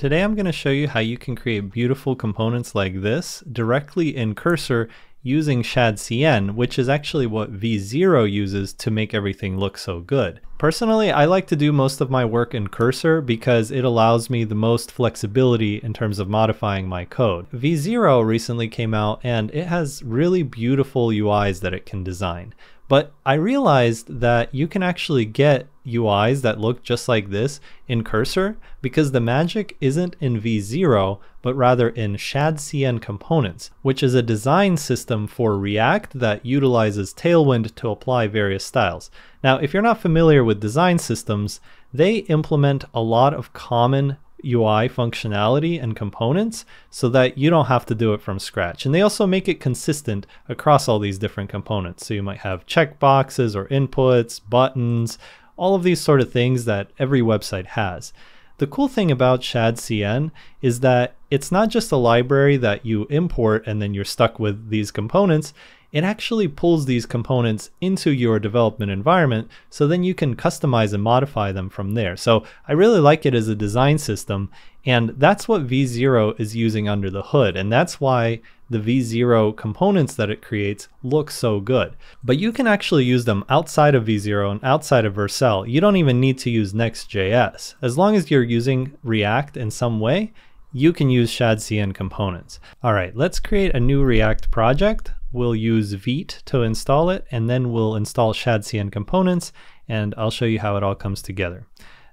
Today I'm going to show you how you can create beautiful components like this directly in Cursor using ShadCN, which is actually what V0 uses to make everything look so good. Personally, I like to do most of my work in Cursor because it allows me the most flexibility in terms of modifying my code. V0 recently came out and it has really beautiful UIs that it can design. But I realized that you can actually get UIs that look just like this in Cursor because the magic isn't in V0, but rather in ShadCN components, which is a design system for React that utilizes Tailwind to apply various styles. Now, if you're not familiar with design systems, they implement a lot of common UI functionality and components so that you don't have to do it from scratch. And they also make it consistent across all these different components. So you might have checkboxes or inputs, buttons, all of these sort of things that every website has. The cool thing about ShadCN is that it's not just a library that you import and then you're stuck with these components. It actually pulls these components into your development environment, so then you can customize and modify them from there. So I really like it as a design system, and that's what V0 is using under the hood, and that's why the V0 components that it creates look so good. But you can actually use them outside of V0 and outside of Vercel. You don't even need to use Next.js. As long as you're using React in some way, you can use ShadCN components. All right, let's create a new React project. We'll use Vite to install it, and then we'll install ShadCN components, and I'll show you how it all comes together.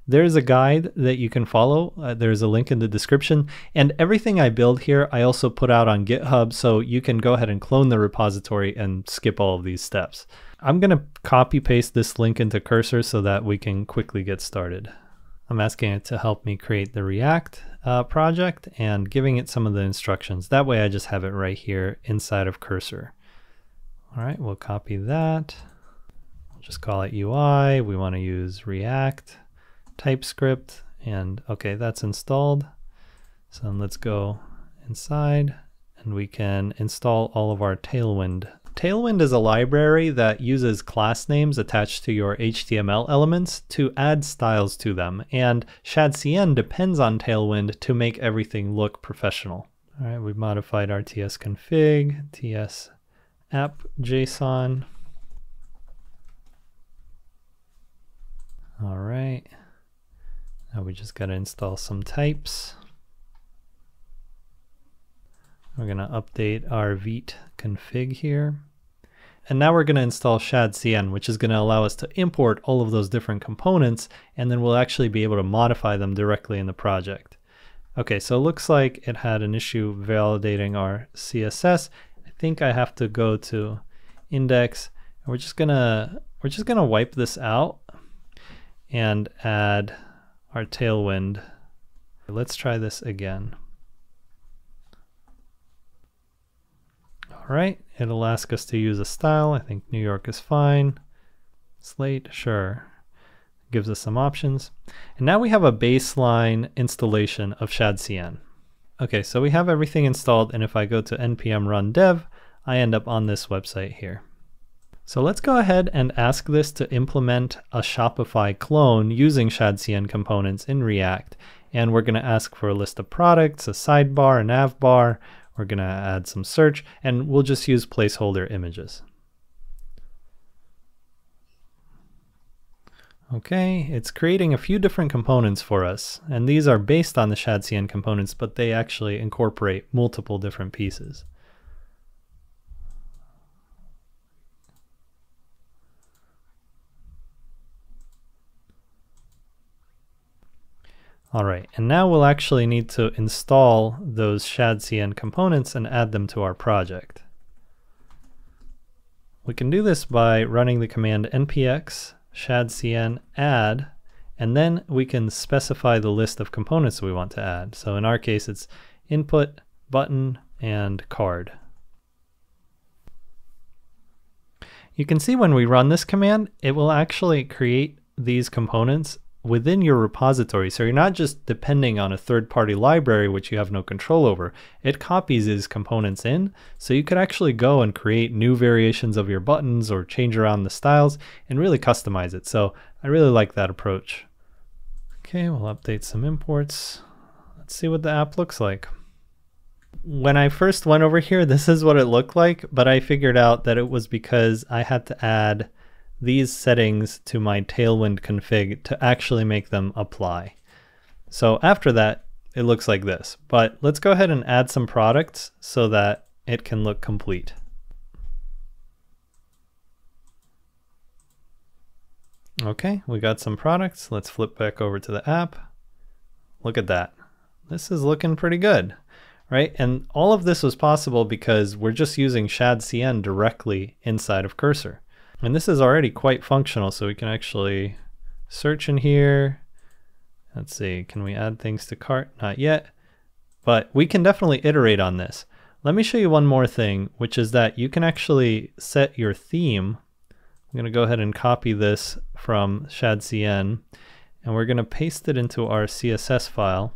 There's a guide that you can follow. There's a link in the description, and everything I build here I also put out on GitHub, so you can go ahead and clone the repository and skip all of these steps. I'm gonna copy paste this link into Cursor so that we can quickly get started. I'm asking it to help me create the React project and giving it some of the instructions. That way I just have it right here inside of Cursor. All right, we'll copy that. We'll just call it UI. We want to use React, TypeScript, and okay, that's installed. So then let's go inside and we can install all of our Tailwind. Tailwind is a library that uses class names attached to your HTML elements to add styles to them, and ShadCN depends on Tailwind to make everything look professional. All right, we've modified our tsconfig, tsapp.json. All right, now we just gotta install some types. We're going to update our Vite config here. And now we're going to install ShadCN, which is going to allow us to import all of those different components, and then we'll actually be able to modify them directly in the project. Okay, so it looks like it had an issue validating our CSS. I think I have to go to index, and we're just going to wipe this out and add our Tailwind. Let's try this again. All right, it'll ask us to use a style. I think New York is fine. Slate, sure. Gives us some options. And now we have a baseline installation of ShadCN. Okay, so we have everything installed, and if I go to npm run dev, I end up on this website here. So let's go ahead and ask this to implement a Shopify clone using ShadCN components in React. And we're gonna ask for a list of products, a sidebar, a nav bar. We're gonna add some search, and we'll just use placeholder images. Okay, it's creating a few different components for us, and these are based on the ShadCN components, but they actually incorporate multiple different pieces. All right, and now we'll actually need to install those ShadCN components and add them to our project. We can do this by running the command npx shadcn add, and then we can specify the list of components we want to add. So in our case, it's input, button, and card. You can see when we run this command, it will actually create these components within your repository. So you're not just depending on a third-party library, which you have no control over. It copies these components in, so you could actually go and create new variations of your buttons or change around the styles and really customize it. So I really like that approach. Okay, we'll update some imports. Let's see what the app looks like. When I first went over here, this is what it looked like, but I figured out that it was because I had to add these settings to my Tailwind config to actually make them apply. So after that, it looks like this, but let's go ahead and add some products so that it can look complete. Okay, we got some products. Let's flip back over to the app. Look at that. This is looking pretty good, right? And all of this was possible because we're just using ShadCN directly inside of Cursor. And this is already quite functional, so we can actually search in here. Let's see, can we add things to cart? Not yet, but we can definitely iterate on this. Let me show you one more thing, which is that you can actually set your theme. I'm going to go ahead and copy this from ShadCN, and we're going to paste it into our CSS file.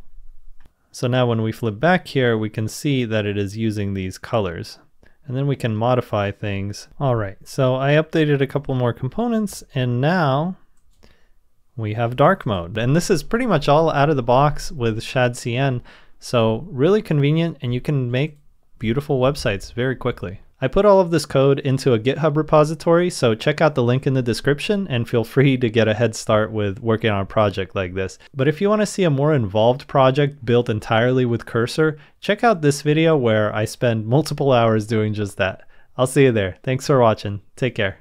So now when we flip back here, we can see that it is using these colors, and then we can modify things. All right, so I updated a couple more components, and now we have dark mode. And this is pretty much all out of the box with ShadCN, so really convenient, and you can make beautiful websites very quickly. I put all of this code into a GitHub repository, so check out the link in the description and feel free to get a head start with working on a project like this. But if you want to see a more involved project built entirely with Cursor, check out this video where I spend multiple hours doing just that. I'll see you there. Thanks for watching. Take care.